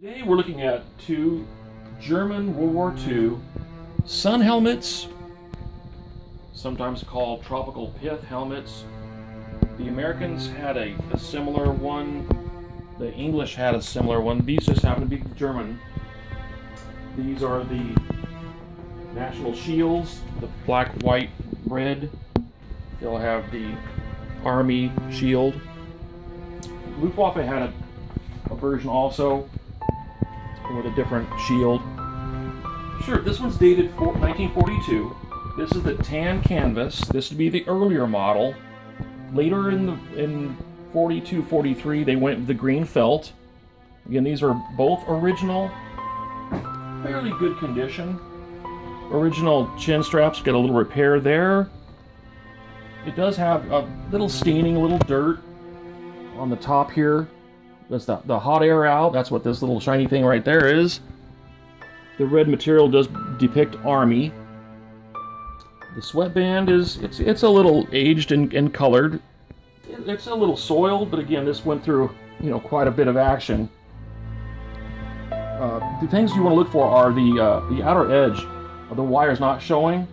Today we're looking at two German World War II sun helmets, sometimes called tropical pith helmets. The Americans had a similar one, the English had a similar one, these just happen to be German. These are the national shields, the black, white, red. They'll have the army shield. Luftwaffe had a version also with a different shield. Sure, this one's dated 1942. This is the tan canvas. This would be the earlier model. Later in 42, 43, they went with the green felt. Again, these are both original, fairly good condition. Original chin straps, get a little repair there. It does have a little staining, a little dirt on the top here. That's the hot air out. That's what this little shiny thing right there is. The red material does depict army. The sweatband is it's a little aged and colored. It's a little soiled, but again, this went through, you know, quite a bit of action. The things you want to look for are the outer edge of the wire's not showing.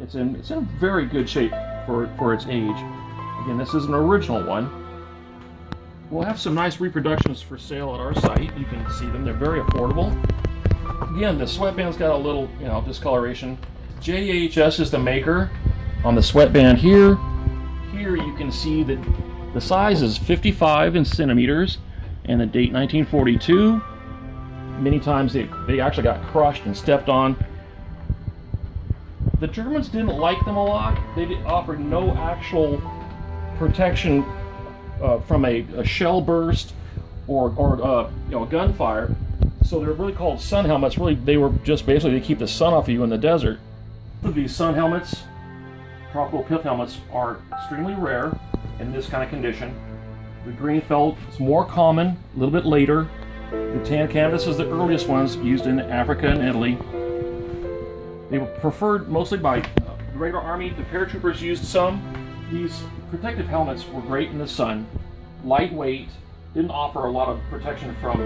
It's in very good shape for its age. Again, this is an original one. We'll have some nice reproductions for sale at our site. You can see them. They're very affordable. Again, the sweatband's got a little, you know, discoloration. JHS is the maker on the sweatband here. Here you can see that the size is 55 in centimeters and the date 1942. Many times they actually got crushed and stepped on. The Germans didn't like them a lot. They offered no actual protection from a shell burst or you know, a gunfire, so they're really called sun helmets. Really, they were just basically to keep the sun off of you in the desert. These sun helmets, tropical pith helmets, are extremely rare in this kind of condition. The green felt is more common, a little bit later. The tan canvas is the earliest ones used in Africa and Italy. They were preferred mostly by the regular army. The paratroopers used some. These protective helmets were great in the sun, lightweight, didn't offer a lot of protection from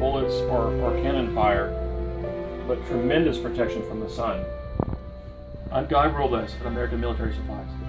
bullets or cannon fire, but tremendous protection from the sun. I'm Guy Robles at American Military Supplies.